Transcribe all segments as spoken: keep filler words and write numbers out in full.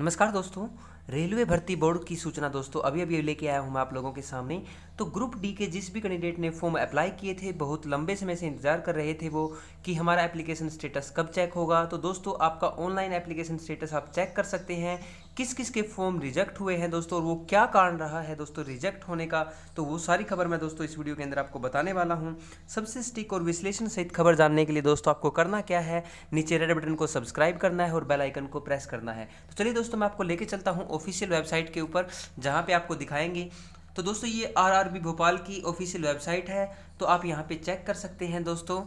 नमस्कार दोस्तों, रेलवे भर्ती बोर्ड की सूचना दोस्तों अभी अभी लेके आया हूँ मैं आप लोगों के सामने। तो ग्रुप डी के जिस भी कैंडिडेट ने फॉर्म अप्लाई किए थे, बहुत लंबे समय से इंतजार कर रहे थे वो कि हमारा एप्लीकेशन स्टेटस कब चेक होगा। तो दोस्तों आपका ऑनलाइन एप्लीकेशन स्टेटस आप चेक कर सकते हैं किस किस के फॉर्म रिजेक्ट हुए हैं दोस्तों, और वो क्या कारण रहा है दोस्तों रिजेक्ट होने का। तो वो सारी खबर मैं दोस्तों इस वीडियो के अंदर आपको बताने वाला हूँ। सबसे सटीक और विश्लेषण सहित खबर जानने के लिए दोस्तों आपको करना क्या है, नीचे रेड बटन को सब्सक्राइब करना है और बेल आइकन को प्रेस करना है। तो चलिए दोस्तों मैं आपको लेके चलता हूँ ऑफिशियल वेबसाइट के ऊपर, जहाँ पे आपको दिखाएंगे। तो दोस्तों ये आरआरबी भोपाल की ऑफिशियल वेबसाइट है, तो आप यहाँ पे चेक कर सकते हैं दोस्तों।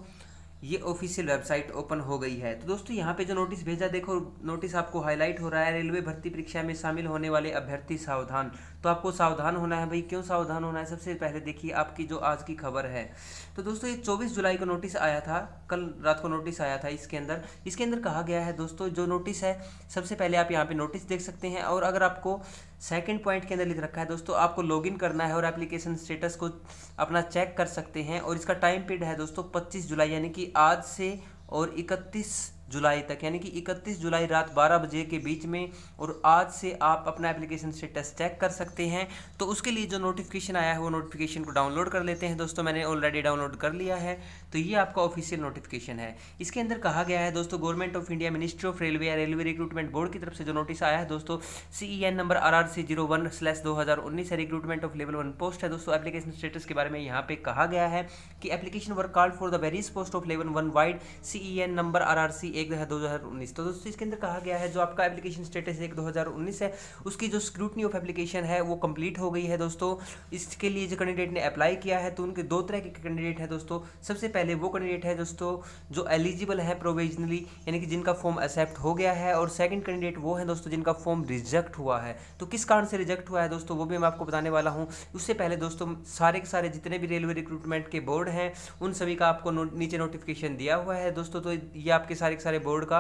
ये ऑफिशियल वेबसाइट ओपन हो गई है। तो दोस्तों यहाँ पे जो नोटिस भेजा, देखो नोटिस आपको हाईलाइट हो रहा है, रेलवे भर्ती परीक्षा में शामिल होने वाले अभ्यर्थी सावधान। तो आपको सावधान होना है भाई। क्यों सावधान होना है? सबसे पहले देखिए आपकी जो आज की खबर है। तो दोस्तों ये चौबीस जुलाई को नोटिस आया था, कल रात को नोटिस आया था। इसके अंदर इसके अंदर कहा गया है दोस्तों, जो नोटिस है सबसे पहले आप यहाँ पर नोटिस देख सकते हैं। और अगर आपको सेकेंड पॉइंट के अंदर लिख रखा है दोस्तों, आपको लॉग इन करना है और एप्लीकेशन स्टेटस को अपना चेक कर सकते हैं। और इसका टाइम पीरियड है दोस्तों पच्चीस जुलाई, यानी कि आज से, और इकतीस जुलाई तक, यानी कि इकतीस जुलाई रात बारह बजे के बीच में। और आज से आप अपना एप्लीकेशन स्टेटस चेक कर सकते हैं। तो उसके लिए जो नोटिफिकेशन आया है, वो नोटिफिकेशन को डाउनलोड कर लेते हैं दोस्तों। मैंने ऑलरेडी डाउनलोड कर लिया है। तो ये आपका ऑफिशियल नोटिफिकेशन है। इसके अंदर कहा गया है दोस्तों, government of India ministry of railway या रेलवे रिक्रूटमेंट बोर्ड की तरफ से जो नोटिस आया है दोस्तों, C E N number R R C zero one slash दो हज़ार उन्नीस है, recruitment of level one post है दोस्तों। एप्लीकेशन स्टेटस के बारे में यहाँ पे कहा गया है कि application were called for the various post of level one vide C E N number R R C एक दो हज़ार उन्नीस। तो दोस्तों इसके अंदर कहा गया है जो आपका एप्लीकेशन स्टेटस एक दो हज़ार उन्नीस है, उसकी जो स्क्रूटनी ऑफ एप्लीकेशन है वो कंप्लीट हो गई है दोस्तों। इसके लिए जो कैंडिडेट ने अप्लाई किया है, तो उनके दो तरह के कैंडिडेट हैं दोस्तों। सबसे पहले वो कैंडिडेट है दोस्तों जो एलिजिबल है प्रोविजनली, यानी कि जिनका फॉर्म एक्सेप्ट हो गया है। और सेकंड कैंडिडेट वो है दोस्तों जिनका फॉर्म रिजेक्ट हुआ है। तो किस कारण से रिजेक्ट हुआ है दोस्तों, वो भी मैं आपको बताने वाला हूँ। उससे पहले दोस्तों सारे के सारे जितने भी रेलवे रिक्रूटमेंट के बोर्ड हैं, उन सभी का आपको नो, नीचे नोटिफिकेशन दिया हुआ है दोस्तों। तो ये आपके सारे के सारे बोर्ड का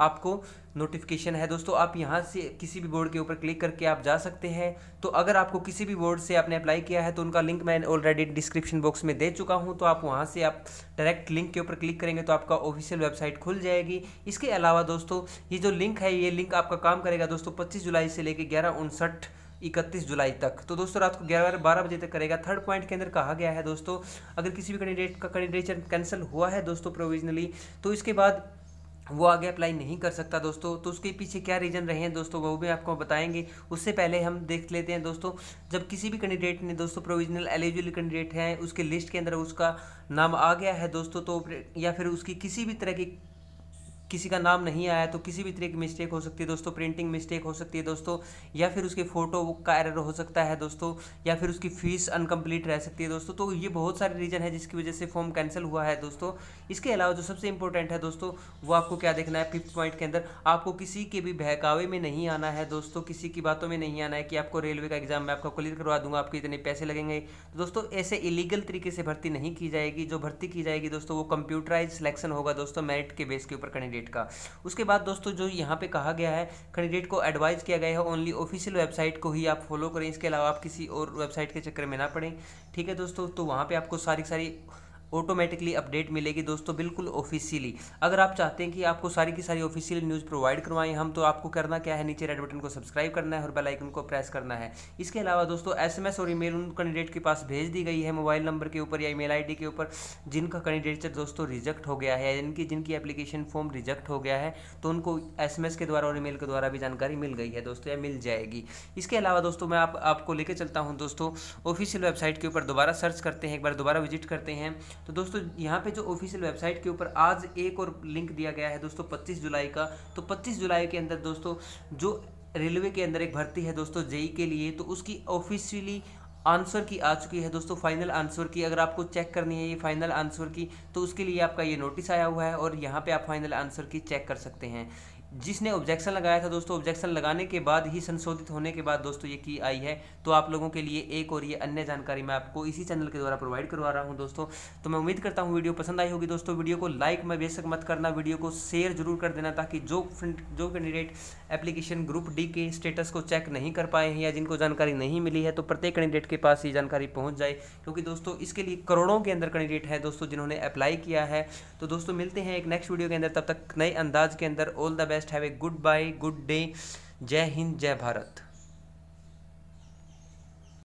आपको नोटिफिकेशन है दोस्तों। आप यहाँ से किसी भी बोर्ड के ऊपर क्लिक करके आप जा सकते हैं। तो अगर आपको किसी भी बोर्ड से आपने अप्लाई किया है, तो उनका लिंक मैं ऑलरेडी डिस्क्रिप्शन बॉक्स में दे चुका हूँ। तो आप वहाँ से आप डायरेक्ट लिंक के ऊपर क्लिक करेंगे तो आपका ऑफिशियल वेबसाइट खुल जाएगी। इसके अलावा दोस्तों ये जो लिंक है, ये लिंक आपका काम करेगा दोस्तों पच्चीस जुलाई से लेकर ग्यारह उनसठ इकतीस जुलाई तक। तो दोस्तों रात को ग्यारह बारह बजे तक करेगा। थर्ड पॉइंट के अंदर कहा गया है दोस्तों, अगर किसी भी कैंडिडेट का कैंडिडेचर कैंसिल हुआ है दोस्तों प्रोविजनली, तो इसके बाद वो आगे अप्लाई नहीं कर सकता दोस्तों। तो उसके पीछे क्या रीज़न रहे हैं दोस्तों, वो भी आपको बताएंगे। उससे पहले हम देख लेते हैं दोस्तों, जब किसी भी कैंडिडेट ने दोस्तों प्रोविजनल एलिजिबल कैंडिडेट हैं, उसके लिस्ट के अंदर उसका नाम आ गया है दोस्तों, तो या फिर उसकी किसी भी तरह की किसी का नाम नहीं आया, तो किसी भी तरह की मिस्टेक हो सकती है दोस्तों। प्रिंटिंग मिस्टेक हो सकती है दोस्तों, या फिर उसके फ़ोटो का एरर हो सकता है दोस्तों, या फिर उसकी फ़ीस अनकम्प्लीट रह सकती है दोस्तों। तो ये बहुत सारे रीज़न है जिसकी वजह से फॉर्म कैंसिल हुआ है दोस्तों। इसके अलावा जो सबसे इंपॉर्टेंट है दोस्तों, वो आपको क्या देखना है फिफ्थ पॉइंट के अंदर, आपको किसी के भी बहकावे में नहीं आना है दोस्तों। किसी की बातों में नहीं आना है कि आपको रेलवे का एग्ज़ाम मैं आपका क्लियर करवा दूंगा, आपके इतने पैसे लगेंगे। दोस्तों ऐसे इलीगल तरीके से भर्ती नहीं की जाएगी। जो भर्ती की जाएगी दोस्तों, वो कंप्यूटराइज सिलेक्शन होगा दोस्तों, मेरिट के बेस के ऊपर कैंडिडेट का। उसके बाद दोस्तों जो यहाँ पे कहा गया है, कैंडिडेट को एडवाइज किया गया है ओनली ऑफिशियल वेबसाइट को ही आप फॉलो करें। इसके अलावा आप किसी और वेबसाइट के चक्कर में ना पड़ें, ठीक है दोस्तों। तो वहाँ पे आपको सारी सारी ऑटोमेटिकली अपडेट मिलेगी दोस्तों, बिल्कुल ऑफिशियली। अगर आप चाहते हैं कि आपको सारी की सारी ऑफिशियल न्यूज़ प्रोवाइड करवाएं हम, तो आपको करना क्या है, नीचे रेड बटन को सब्सक्राइब करना है और बेल आइकन को प्रेस करना है। इसके अलावा दोस्तों एसएमएस और ईमेल उन कैंडिडेट के पास भेज दी गई है मोबाइल नंबर के ऊपर या ईमेल आईडी के ऊपर, जिनका कैंडिडेट दोस्तों रिजेक्ट हो गया है, इनकी जिनकी एप्लीकेशन फॉर्म रिजेक्ट हो गया है, तो उनको एसएमएस के द्वारा और ईमेल के द्वारा भी जानकारी मिल गई है दोस्तों, या मिल जाएगी। इसके अलावा दोस्तों मैं आप, आपको लेकर चलता हूँ दोस्तों ऑफिशियल वेबसाइट के ऊपर। दोबारा सर्च करते हैं, एक बार दोबारा विजिट करते हैं। तो दोस्तों यहाँ पे जो ऑफिशियल वेबसाइट के ऊपर आज एक और लिंक दिया गया है दोस्तों पच्चीस जुलाई का। तो पच्चीस जुलाई के अंदर दोस्तों जो रेलवे के अंदर एक भर्ती है दोस्तों जेई के लिए, तो उसकी ऑफिशियली आंसर की आ चुकी है दोस्तों, फाइनल आंसर की। अगर आपको चेक करनी है ये फाइनल आंसर की, तो उसके लिए आपका ये नोटिस आया हुआ है और यहाँ पर आप फाइनल आंसर की चेक कर सकते हैं। जिसने ऑब्जेक्शन लगाया था दोस्तों, ऑब्जेक्शन लगाने के बाद ही, संशोधित होने के बाद दोस्तों ये की आई है। तो आप लोगों के लिए एक और ये अन्य जानकारी मैं आपको इसी चैनल के द्वारा प्रोवाइड करवा रहा हूं दोस्तों। तो मैं उम्मीद करता हूं वीडियो पसंद आई होगी दोस्तों। वीडियो को लाइक मैं बेशक मत करना, वीडियो को शेयर जरूर कर देना, ताकि जो जो कैंडिडेट एप्लीकेशन ग्रुप डी के स्टेटस को चेक नहीं कर पाए हैं या जिनको जानकारी नहीं मिली है, तो प्रत्येक कैंडिडेट के पास ये जानकारी पहुँच जाए। क्योंकि दोस्तों इसके लिए करोड़ों के अंदर कैंडिडेट है दोस्तों जिन्होंने अप्लाई किया है। तो दोस्तों मिलते हैं एक नेक्स्ट वीडियो के अंदर, तब तक नए अंदाज के अंदर। All the best, have a good bye, good day. जय हिंद, जय भारत।